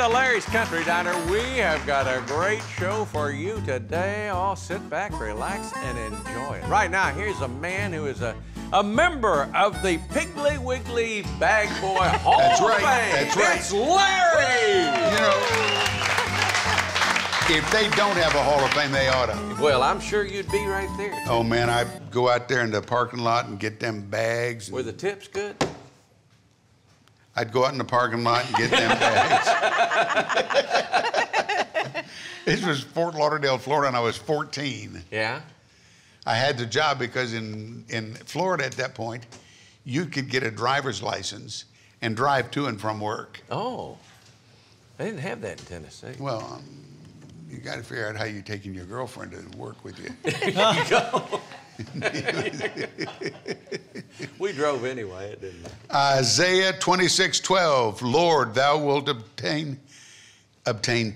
into Larry's Country Diner. We have got a great show for you today. All sit back, relax, and enjoy it. Right now, here's a man who is a member of the Piggly Wiggly Bag Boy Hall of Fame. That's right. It's Larry! You know, if they don't have a Hall of Fame, they ought to. Well, I'm sure you'd be right there. Oh, man, I go out there in the parking lot and get them bags. Were the tips good? I'd go out in the parking lot and get them bags. This was Fort Lauderdale, Florida, and I was 14. Yeah? I had the job because in Florida at that point, you could get a driver's license and drive to and from work. Oh. They didn't have that in Tennessee. Well, you got to figure out how you're taking your girlfriend to work with you. There you go. We drove anyway, didn't we? Isaiah 26:12, Lord, thou wilt obtain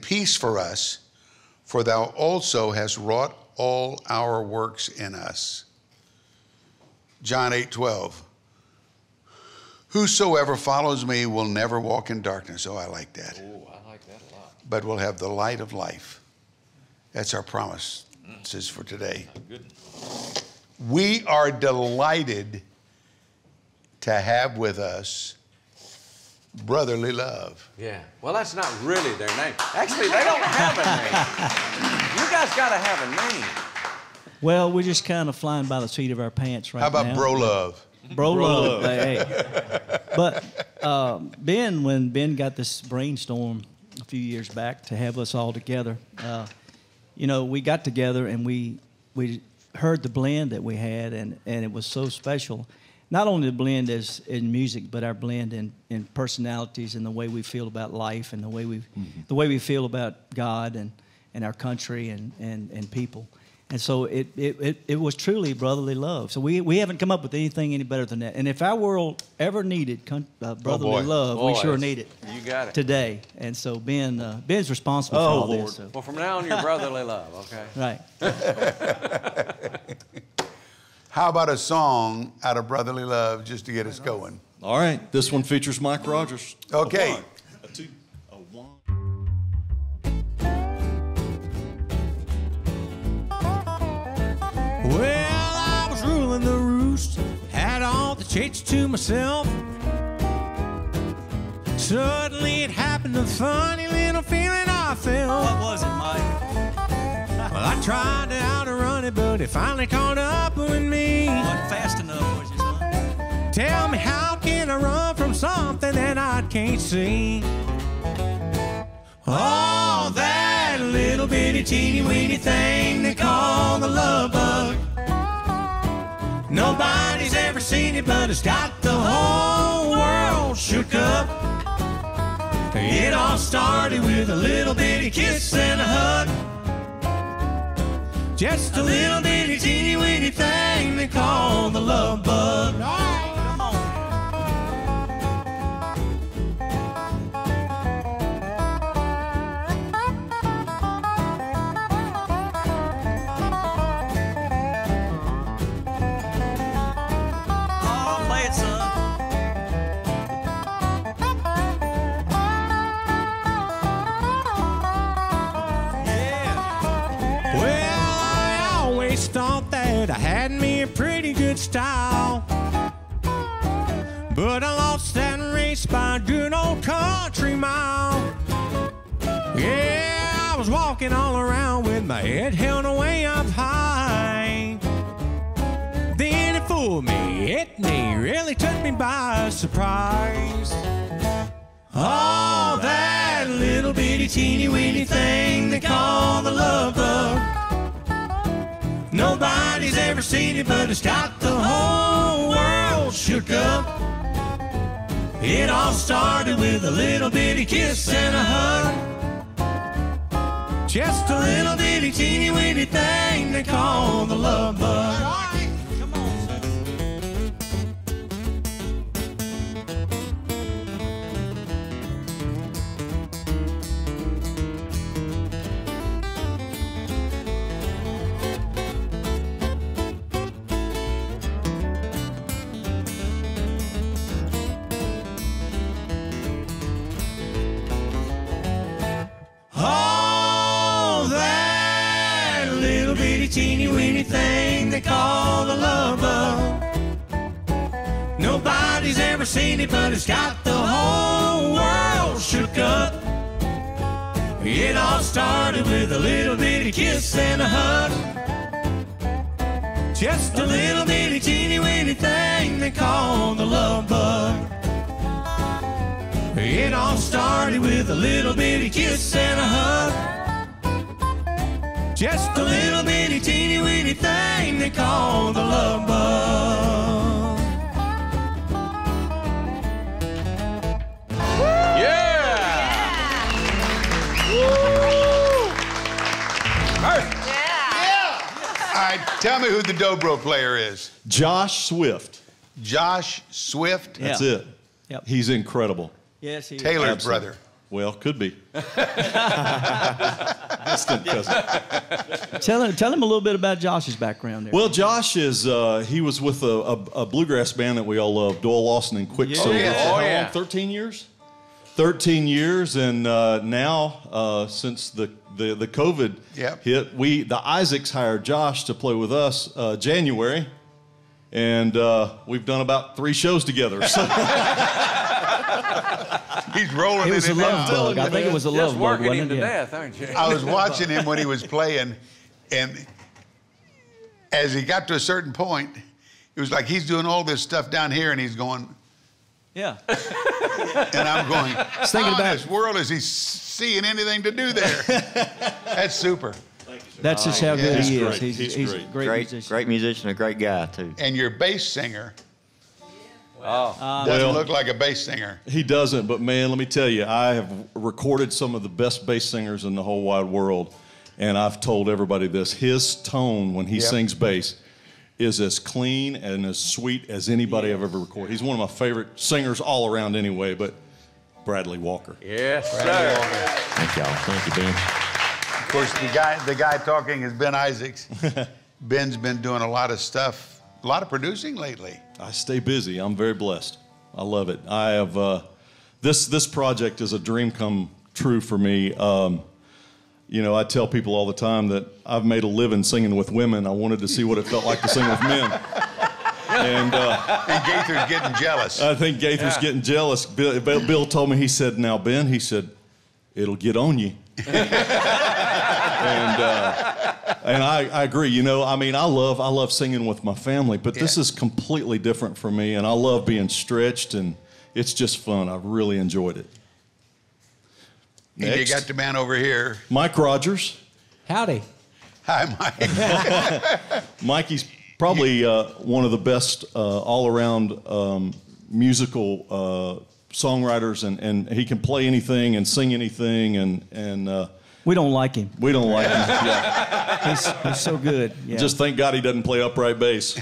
peace for us, for thou also hast wrought all our works in us. John 8:12, whosoever follows me will never walk in darkness. Oh, I like that. Oh, I like that a lot. But will have the light of life. That's our promise. This is for today. Good. We are delighted to have with us Brotherly Love. Yeah. Well, that's not really their name. Actually, they don't have a name. You guys got to have a name. Well, we're just kind of flying by the seat of our pants right now. How about now. Bro Love? Bro Love. Hey. But when Ben got this brainstorm a few years back to have us all together, you know, we got together and we heard the blend that we had, and it was so special. Not only the blend as in music, but our blend in personalities and the way we feel about life and the way we feel about God and our country and people. And so it was truly brotherly love. So we haven't come up with anything any better than that. And if our world ever needed brotherly love, we sure need it. You got it today. And so Ben's responsible for all this. So. Well, from now on, you're brotherly love. Okay. Right. How about a song out of Brotherly Love just to get us going? All right. This one features Mike Rogers. Okay. A one, a two. Well, I was ruling the roost, had all the chits to myself. Suddenly it happened, a funny little feeling I felt. What was it, Mike? Well, I tried to outrun it, but it finally caught up with me. Wasn't fast enough, was it, huh? Tell me, how can I run from something that I can't see? Oh, that little bitty teeny-weeny thing they call the love bug. Nobody's ever seen it, but it's got the whole world shook up. It all started with a little bitty kiss and a hug. Just a little bitty teeny-weeny thing they call the love bug. I had me a pretty good style, but I lost that race by a good old country mile. Yeah, I was walking all around with my head held way up high. Then it fooled me, hit me, really took me by surprise. Oh, that little bitty teeny weeny thing they call the love bug. Nobody's ever seen it, but it's got the whole world shook up. It all started with a little bitty kiss and a hug. Just a little bitty teeny weeny thing they call the love bug. they call the love bug. Nobody's ever seen it, but it's got the whole world shook up. It all started with a little bitty kiss and a hug. Just a little bitty teeny weeny thing they call the love bug. It all started with a little bitty kiss and a hug. Just a little bitty teeny weeny thing they call the love bug. Tell me who the dobro player is. Josh Swift. Josh Swift? That's it. Yep. He's incredible. Yes, he is. Taylor's absolutely. Brother. Well, could be. Distant cousin. Tell him a little bit about Josh's background there. Well, Josh is, he was with a bluegrass band that we all love, Doyle Lawson and Quicksilver. Yeah. Oh, yeah. For how long? 13 years? 13 years, and now, since the COVID hit, the Isaacs hired Josh to play with us January, and we've done about 3 shows together. So. He's rolling in the love bug. I think it was a love bug, wasn't it? Just working him to death, aren't you? I was watching him when he was playing, and as he got to a certain point, it was like he's doing all this stuff down here, and he's going... Yeah. And I'm going, how in this world is he seeing anything to do there? That's super. Thank you, sir. That's just how good he is. He's a great musician. Great musician, a great guy, too. And your bass singer doesn't look like a bass singer. He doesn't, but, man, let me tell you, I have recorded some of the best bass singers in the whole wide world, and I've told everybody this. His tone when he sings bass is as clean and as sweet as anybody I've ever recorded. He's one of my favorite singers all around anyway, but Bradley Walker. Yes, Bradley Walker. Thank y'all. Thank you, Ben. Of course, the guy talking is Ben Isaacs. Ben's been doing a lot of stuff, a lot of producing lately. I stay busy. I'm very blessed. I love it. I have, this project is a dream come true for me. You know, I tell people all the time that I've made a living singing with women. I wanted to see what it felt like to sing with men. And Gaither's getting jealous. I think Gaither's getting jealous. Bill told me, he said, now, Ben, he said, it'll get on you. And I agree. You know, I mean, I love singing with my family, but this is completely different for me, and I love being stretched, and it's just fun. I really enjoyed it. Next. And you got the man over here. Mike Rogers. Howdy. Hi, Mike. Mikey's probably one of the best all-around musical songwriters, and he can play anything and sing anything. And we don't like him. We don't like him. Yeah. He's so good. Yeah. Just thank God he doesn't play upright bass.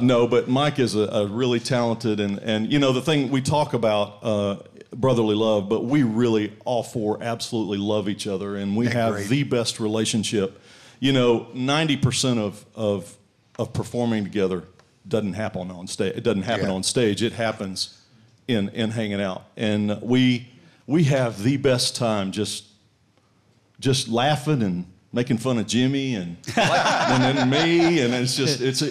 No, but Mike is a really talented, and you know, the thing we talk about... brotherly love, but we really, all four, absolutely love each other, and we have the best relationship. You know, 90% of performing together doesn't happen on stage. It doesn't happen on stage. It happens in hanging out, and we have the best time just laughing and making fun of Jimmy and then me, and it's just it's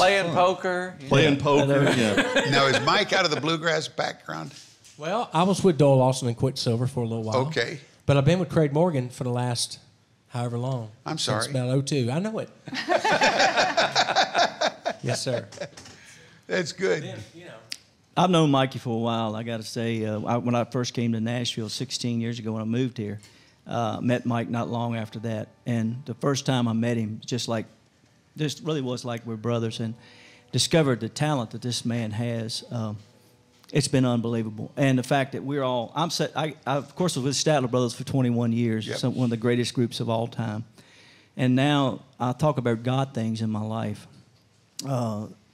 playing fun. Poker, playing poker. Yeah. Now, is Mike out of the bluegrass background? Well, I was with Doyle Lawson and Quicksilver for a little while. Okay. But I've been with Craig Morgan for the last however long. I'm sorry. Since about 02. I know it. Yes, sir. That's good. Then, you know. I've known Mikey for a while, I got to say. When I first came to Nashville 16 years ago when I moved here, met Mike not long after that. And the first time I met him, just really was like we're brothers, and discovered the talent that this man has. It's been unbelievable. And the fact that we're all, I of course was with Statler Brothers for 21 years, one of the greatest groups of all time. And now I talk about God things in my life.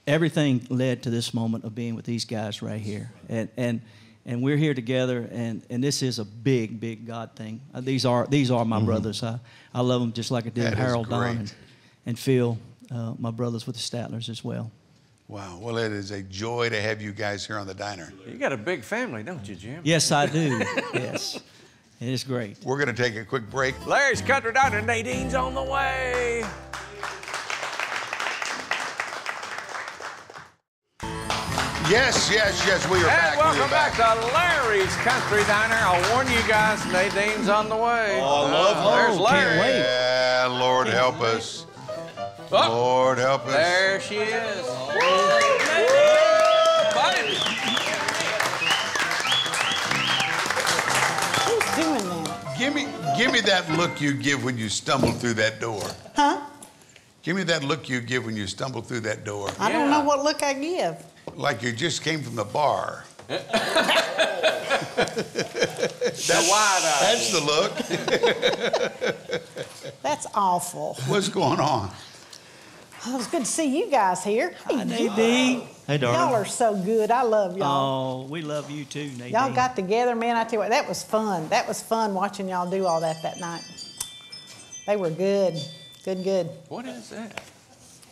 Everything led to this moment of being with these guys right here. And we're here together, and this is a big, big God thing. These are my brothers. I love them just like I did Harold, Don, and Phil, my brothers with the Statlers as well. Wow. Well, it is a joy to have you guys here on the diner. You got a big family, don't you, Jim? Yes, I do. Yes. It is great. We're going to take a quick break. Larry's Country Diner, Nadine's on the way. Yes, we are back. And welcome back to Larry's Country Diner. I warn you guys, Nadine's on the way. Oh, I love her. There's Larry. Can't wait. Yeah, Lord help us. Oh, Lord help us. There she is. Baby. Who's doing that? Give me that look you give when you stumble through that door. Huh? Give me that look you give when you stumble through that door. I don't know what look I give. Like you just came from the bar. That's the look. That's awful. What's going on? Well, it was good to see you guys here. Hey, Nadine. Hey, darling. Y'all are so good. I love y'all. Oh, we love you too, Nadine. Y'all got together, man. I tell you what, that was fun. That was fun watching y'all do all that night. They were good. Good, good. What is that?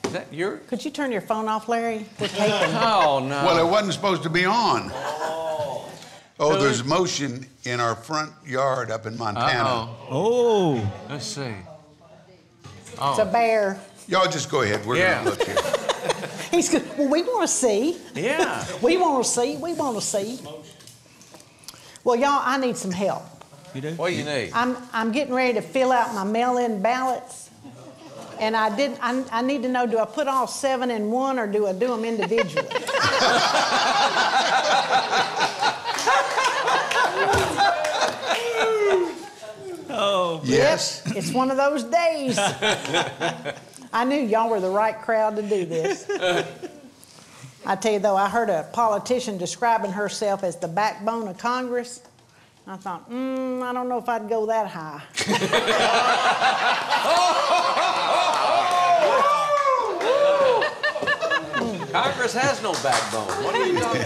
Is that your? Could you turn your phone off, Larry? Oh, no. Well, it wasn't supposed to be on. Oh. Oh, so there's motion in our front yard up in Montana. Oh. Let's see. Oh. It's a bear. Y'all just go ahead. We're going to look here. He's good. Well, we want to see. Yeah. We want to see. Well, y'all, I need some help. You do? What do you need? I'm getting ready to fill out my mail-in ballots. And I need to know, do I put all 7 in one or do I do them individually? Oh, yes. Yep, it's one of those days. I knew y'all were the right crowd to do this. I tell you, though, I heard a politician describing herself as the backbone of Congress. I thought, I don't know if I'd go that high. Congress has no backbone. What are you doing?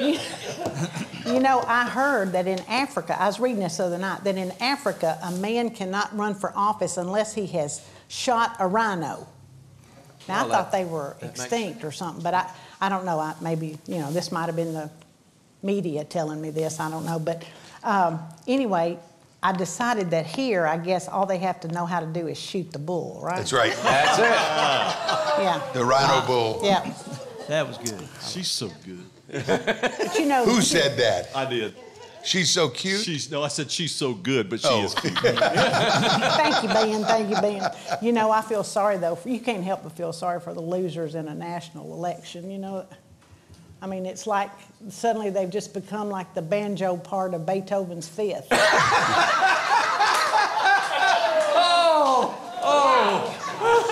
But you know, I heard that in Africa, I was reading this the other night, that in Africa, a man cannot run for office unless he has shot a rhino. Now, I thought they were extinct or something, but I don't know. Maybe, you know, this might have been the media telling me this. I don't know. But anyway, I decided that here, I guess, all they have to know how to do is shoot the bull, right? That's right. That's it. Yeah. The rhino bull. Yeah. That was good. She's so good. But you know, who said that? I did. She's so cute? No, I said she's so good, but she is cute. Thank you, Ben. Thank you, Ben. You know, I feel sorry, though. You can't help but feel sorry for the losers in a national election, you know. I mean, it's like suddenly they've just become like the banjo part of Beethoven's Fifth. Oh!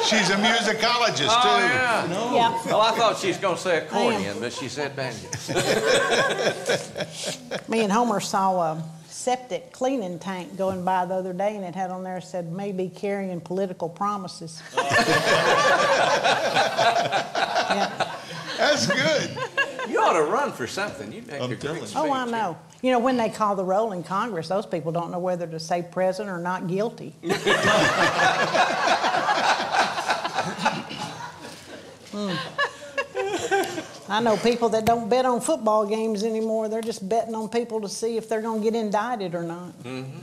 She's a musicologist, too. Yeah. No. Yeah. Well, I thought she was going to say accordion, but she said banjo. Me and Homer saw a septic cleaning tank going by the other day, and it had on there, said, maybe carrying political promises. Yeah. That's good. You ought to run for something. You'd make a great speech. Oh, I know. You know, when they call the roll in Congress, those people don't know whether to say present or not guilty. I know people that don't bet on football games anymore. They're just betting on people to see if they're going to get indicted or not. Mm-hmm.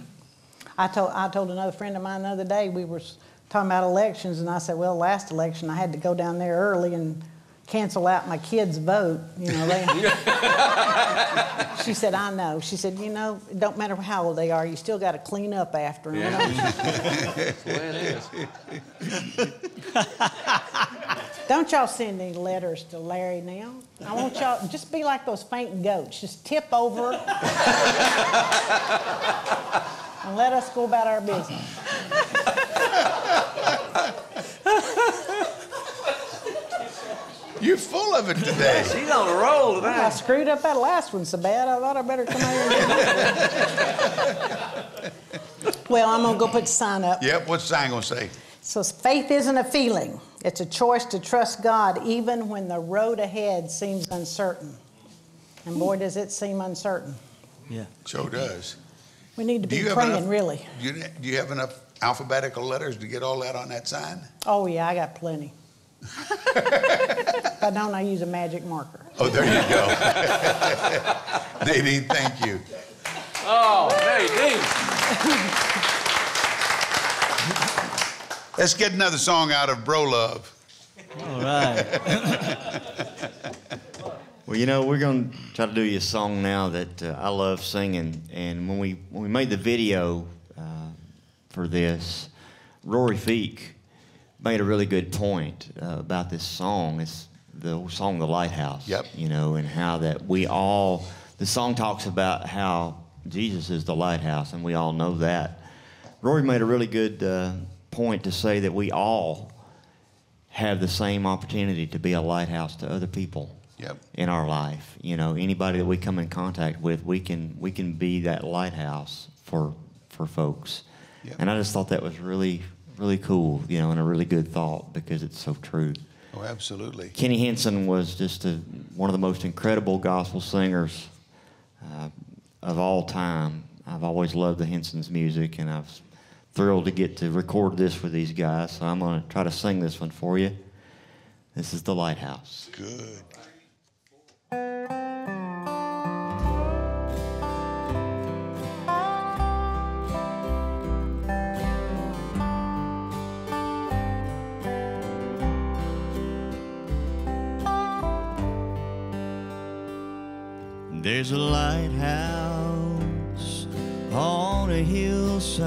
I told another friend of mine the other day, we were talking about elections, and I said, well, last election I had to go down there early and cancel out my kids' vote, you know. She said, I know. She said, you know, it don't matter how old they are, you still got to clean up after them. That's the way it is. Don't y'all send any letters to Larry now. I want y'all, just be like those faint goats. Just tip over and let us go about our business. You're full of it today. She's on a roll today. I screwed up that last one so bad, I thought I better come here and Well, I'm going to go put the sign up. Yep, what's the sign going to say? So, faith isn't a feeling. It's a choice to trust God even when the road ahead seems uncertain. And boy, does it seem uncertain. Yeah. Sure does. We need to be praying, really. Do you have enough alphabetical letters to get all that on that sign? Oh, yeah, I got plenty. If I don't, I use a magic marker. Oh, there you go. Nadine, thank you. Oh, Nadine. Let's get another song out of Bro Love. All right. You know, we're going to try to do you a song now that I love singing. And when we made the video for this, Rory Feek made a really good point about this song. It's the song "The Lighthouse." Yep. You know, and how that we all, the song talks about how Jesus is the lighthouse, and we all know that. Rory made a really good point to say that we all have the same opportunity to be a lighthouse to other people. Yep. In our life. You know, anybody that we come in contact with, we can be that lighthouse for folks. Yep. And I just thought that was really, really cool, you know, and a really good thought, because it's so true. Oh, absolutely. Kenny Henson was just one of the most incredible gospel singers of all time. I've always loved the Henson's music, and I'm thrilled to get to record this with these guys, so I'm going to try to sing this one for you. This is "The Lighthouse." Good. There's a lighthouse on a hillside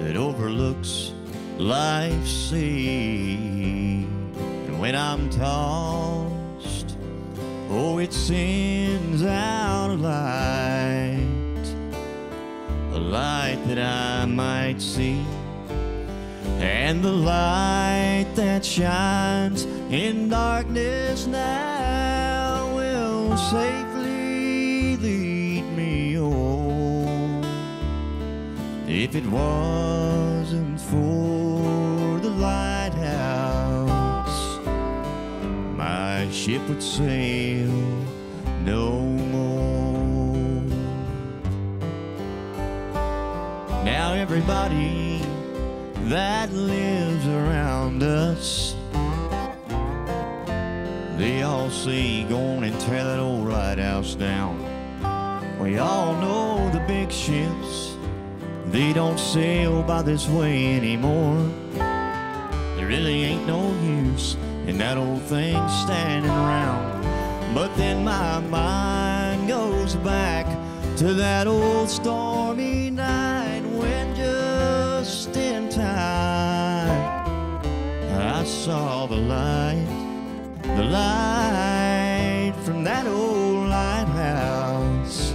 that overlooks life's sea. And when I'm tossed, oh, it sends out a light that I might see, and the light that shines in darkness now safely lead me home. If it wasn't for the lighthouse, my ship would sail no more. Now everybody that lives around us, they all say, go on and tear that old lighthouse down. We all know the big ships, they don't sail by this way anymore. There really ain't no use in that old thing standing around. But then my mind goes back to that old stormy night when just in time I saw the light. The light from that old lighthouse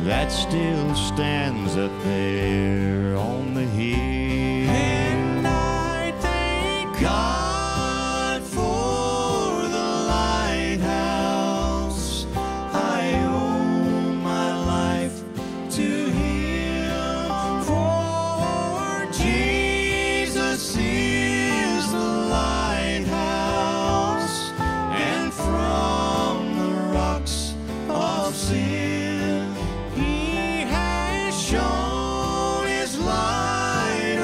that still stands up there on the hill. And I thank God for the lighthouse. I owe my life to Him, for Jesus is the lighthouse. Sin, He has shown His light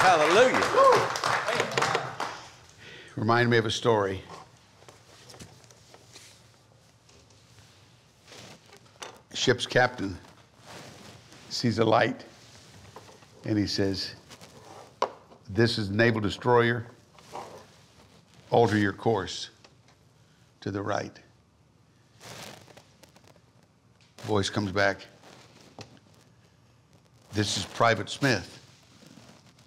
Hallelujah. Remind me of a story. Ship's captain sees a light and he says, "This is the naval destroyer. Alter your course to the right." Voice comes back. "This is Private Smith.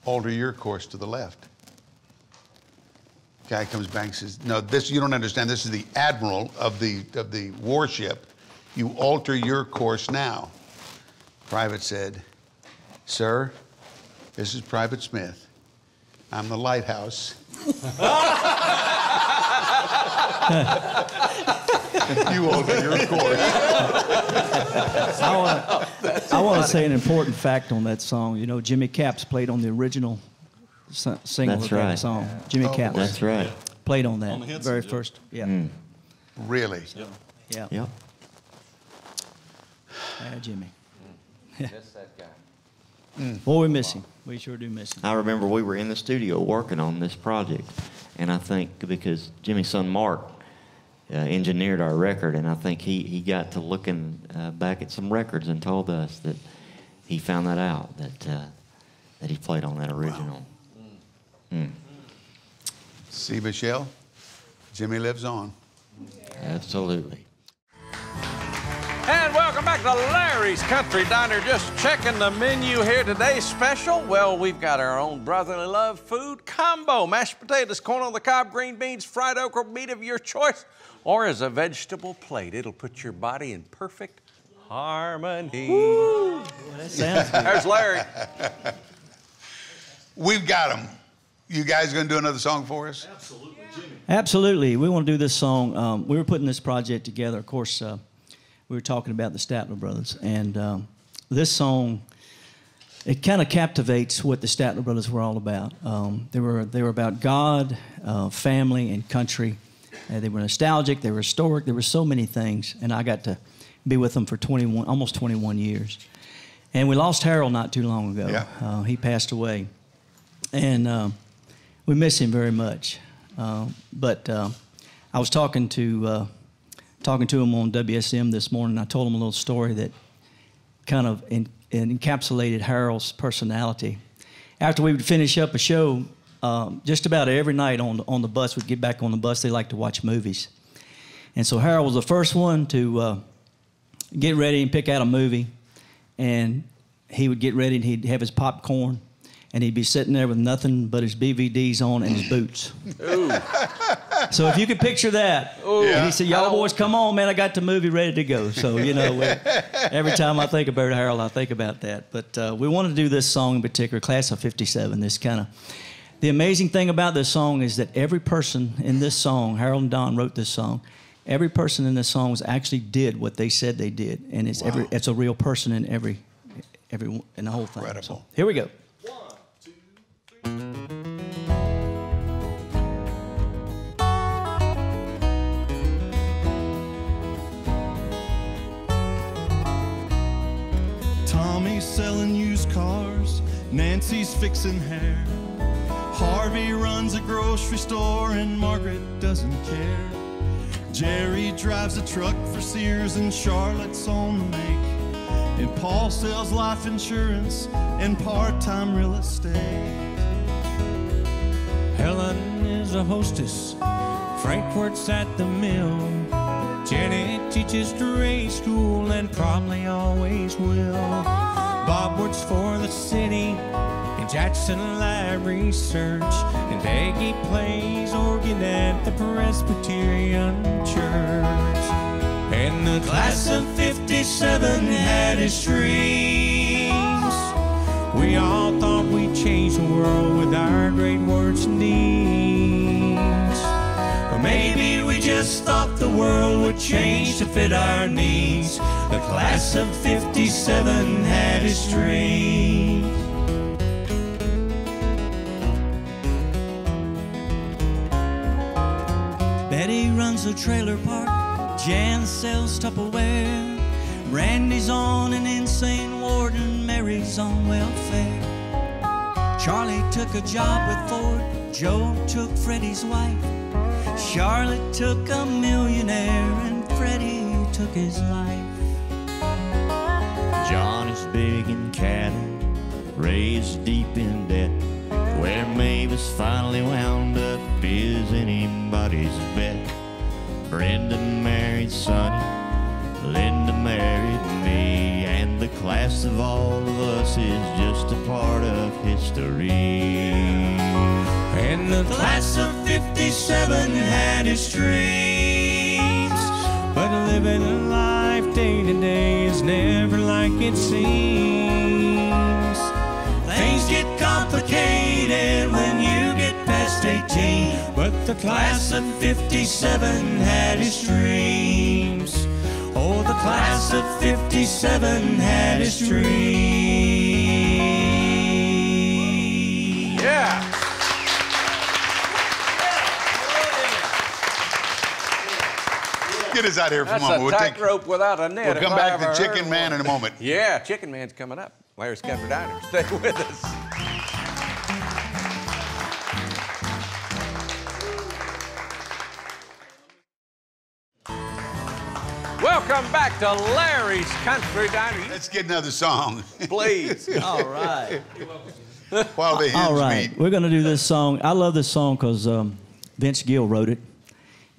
Alter your course to the left." Guy comes back and says, "No, this you don't understand. This is the admiral of the warship. You alter your course now." Private said, "Sir, this is Private Smith. I'm the lighthouse." You alter your course. I want to say an important fact on that song. You know, Jimmy Capps played on the original single of that song. Jimmy Capps. That's right. Played on that. On the very first. Yeah. Mm. Really? Yeah. Yeah. Yeah. Jimmy. Mm. That's that guy. Mm. Boy, we miss him. We sure do miss him. I remember we were in the studio working on this project, and I think because Jimmy's son Mark engineered our record, and I think he got to looking back at some records and told us that he found that out, that he played on that original. Wow. Mm. Mm. See, Michelle, Jimmy lives on. Yeah. Absolutely. And welcome back to Larry's Country Diner. Just checking the menu here. Today's special, well, we've got our own Brotherly Love food combo. Mashed potatoes, corn on the cob, green beans, fried okra, meat of your choice, or as a vegetable plate. It'll put your body in perfect harmony. Woo! That sounds good. There's Larry. We've got them. You guys going to do another song for us? Absolutely, Jimmy. Absolutely. We want to do this song. We were putting this project together, of course. We were talking about the Statler Brothers, and this song, it kind of captivates what the Statler Brothers were all about. They were about God, family, and country. They were nostalgic, they were historic, there were so many things, and I got to be with them for almost 21 years. And we lost Harold not too long ago. Yeah. He passed away, and we miss him very much. But I was talking to him on WSM this morning. I told him a little story that kind of encapsulated Harold's personality. After we would finish up a show, just about every night on the bus, we'd get back on the bus, they liked to watch movies. And so Harold was the first one to get ready and pick out a movie. And he would get ready and he'd have his popcorn and he'd be sitting there with nothing but his BVDs on and his boots. Ooh. So if you could picture that. Ooh. And he said, "Y'all boys, come on, man, I got the movie ready to go." So, you know, every time I think about Harold, I think about that. But we wanted to do this song in particular, Class of '57. This kind of, the amazing thing about this song is that every person in this song, Harold and Don wrote this song, every person in this song actually did what they said they did. And it's, wow, it's a real person in the whole thing. Incredible. So here we go. One, two, three. Tommy's selling used cars, Nancy's fixing hair, Harvey runs a grocery store and Margaret doesn't care. Jerry drives a truck for Sears and Charlotte's on the make, and Paul sells life insurance and part-time real estate. Helen is a hostess, Frank works at the mill, Janet teaches trade school and probably always will. Bob works for the city in Jackson Lab Research, and Peggy plays organ at the Presbyterian Church. And the class of '57 had its dreams. We all thought we'd change the world with our great words and deeds. Or maybe we just thought the world would change to fit our needs. The class of '57 had its dreams. Betty runs a trailer park, Jan sells Tupperware, Randy's on an insane ward and Mary's on welfare. Charlie took a job with Ford, Joe took Freddie's wife, Charlotte took a millionaire, and Freddie took his life. John is big in cattle, Ray's deep in debt, where Mavis finally wound up is anybody's bet. Brenda married Sonny, Linda married me, and the class of all of us is just a part of history. And the class of '57 had its dreams, but living life day to day is never like it seems. Things get complicated when you get past 18, but the class of '57 had its dreams. Oh, the class of '57 had its dream. Yeah. Get us out of here for a moment. That's a tightrope without a net. We'll come back to Chicken Man in a moment. Yeah, Chicken Man's coming up. Larry's Country Diner. Stay with us. Welcome back to Larry's Country Diner. Let's get another song. Please. All right. While the hymns beat. We're going to do this song. I love this song because Vince Gill wrote it,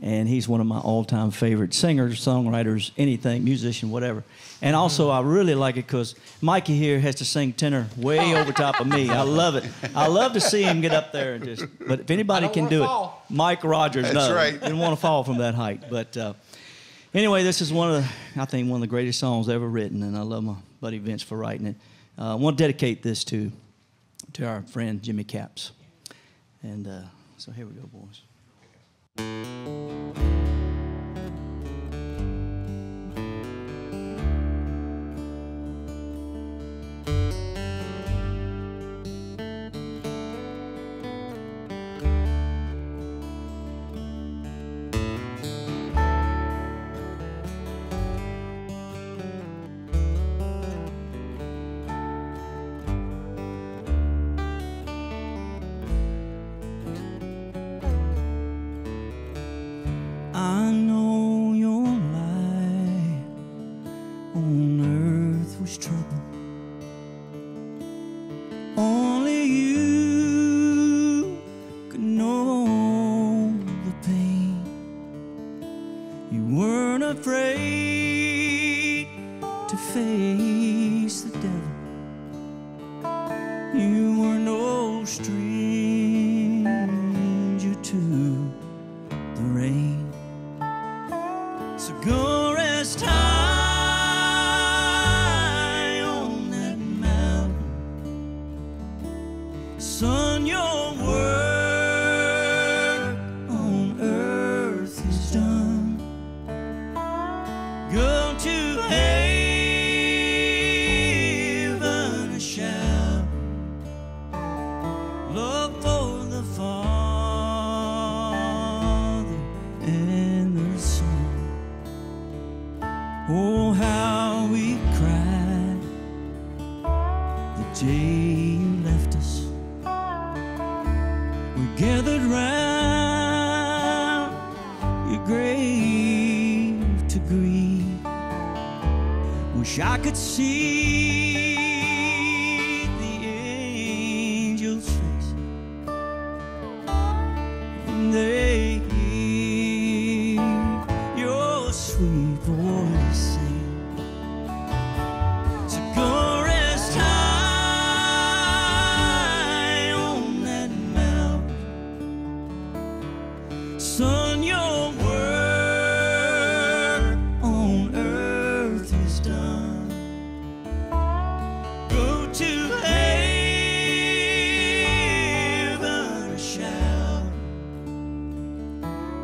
and he's one of my all-time favorite singers, songwriters, anything, musician, whatever. And also, I really like it because Mikey here has to sing tenor way over top of me. I love it. I love to see him get up there and just. But if anybody can do it, Mike Rogers. That's right. Didn't want to fall from that height, but. Anyway, this is one of the greatest songs ever written, and I love my buddy Vince for writing it. I want to dedicate this to our friend Jimmy Capps. And so here we go, boys.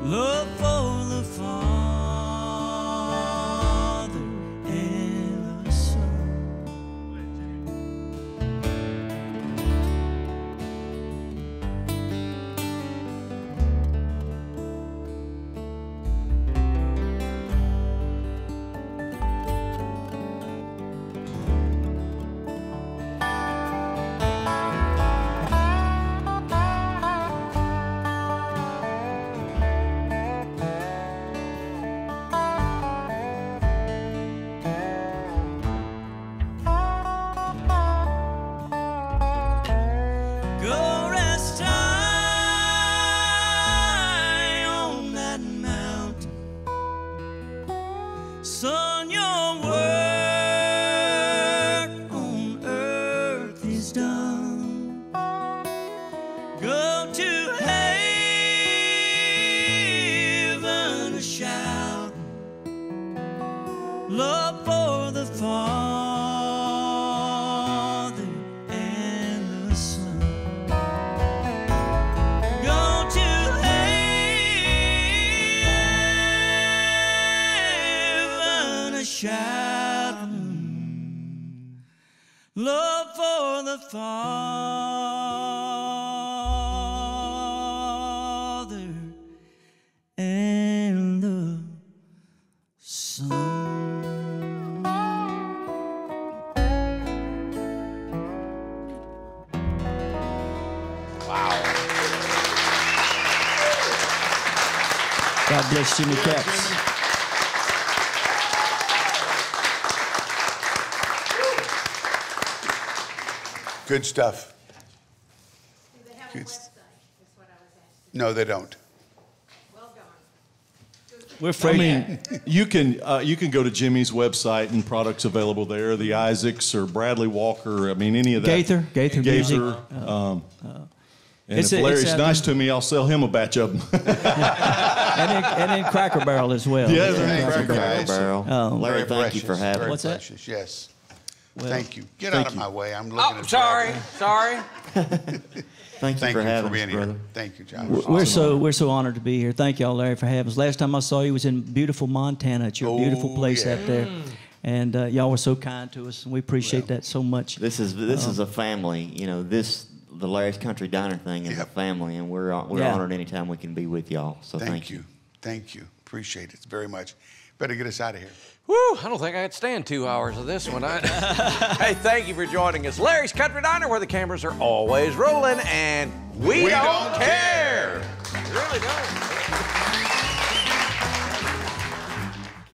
Love for the Father Son, your work on earth is done. Go to heaven and shout love for the Father and the Son. Go to heaven and shout love for the Father and the Son. God bless Jimmy Capps. Good stuff. Do they have a website? Is what I was asking. No, they don't. Well done. We're afraid. I mean, you can go to Jimmy's website and products available there. The Isaacs or Bradley Walker. I mean, any of that. Gaither. And if Larry's nice to me, I'll sell him a batch of them. And in Cracker Barrel as well. Yes, in Cracker Barrel. Larry, thank you for having us. What's that? Yes. Well, thank you. Get out of my way. I'm looking at sorry. Thank you for having us, brother. Thank you, John. We're so honored to be here. Thank y'all, Larry, for having us. Last time I saw you was in beautiful Montana at your beautiful place out there. And y'all were so kind to us, and we appreciate that so much. This is a family. You know, the Larry's Country Diner thing is a family, and we're honored any time we can be with y'all. So thank you. Thank you. Appreciate it very much. Better get us out of here. Woo! I don't think I could stand 2 hours of this one. Hey, thank you for joining us. Larry's Country Diner, where the cameras are always rolling, and we don't care. We really don't.